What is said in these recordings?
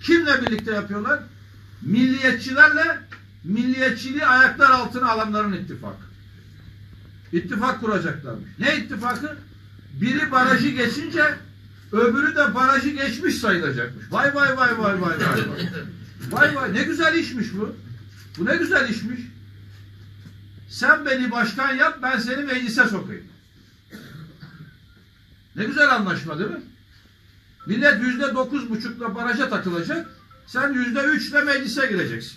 Kimle birlikte yapıyorlar? Milliyetçilerle milliyetçiliği ayaklar altına alanların ittifakı. İttifak kuracaklarmış. Ne ittifakı? Biri barajı geçince öbürü de barajı geçmiş sayılacakmış. Vay vay vay vay vay vay vay. Vay vay, ne güzel işmiş bu. Bu ne güzel işmiş. Sen beni başkan yap, ben seni meclise sokayım. Ne güzel anlaşma değil mi? Millet %9,5'la baraja takılacak. Sen %3'le meclise gireceksin.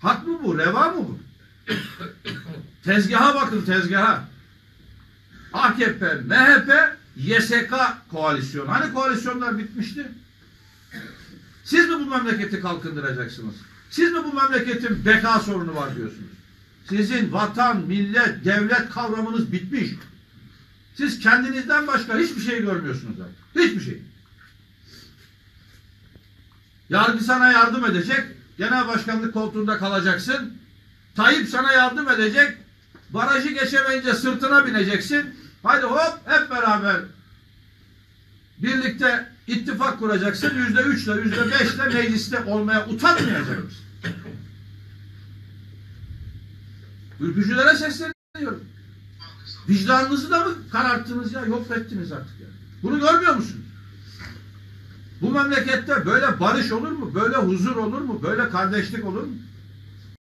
Hak mı bu? Reva mı bu? Tezgaha bakın, tezgaha. AKP, MHP, YSK koalisyonu. Hani koalisyonlar bitmişti? Siz mi bu memleketi kalkındıracaksınız? Siz mi bu memleketin beka sorunu var diyorsunuz? Sizin vatan, millet, devlet kavramınız bitmiş. Siz kendinizden başka hiçbir şey görmüyorsunuz artık. Hiçbir şey. Yargı sana yardım edecek. Genel başkanlık koltuğunda kalacaksın. Tayyip sana yardım edecek. Barajı geçemeyince sırtına bineceksin. Hadi hop hep beraber birlikte ittifak kuracaksın. %3'le %5'le mecliste olmaya utanmayacak. Ülkücülere sesleniyorum. Vicdanınızı da mı kararttınız ya? Yok ettiniz artık ya. Bunu görmüyor musunuz? Bu memlekette böyle barış olur mu? Böyle huzur olur mu? Böyle kardeşlik olur mu?